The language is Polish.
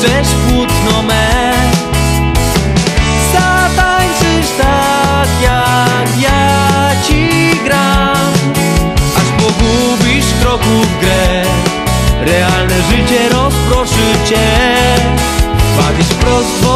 drzesz płótno me. Zatańczysz tak jak ja ci gram, aż pogubisz kroków grę. Realne życie rozproszy cię, bawisz prosto.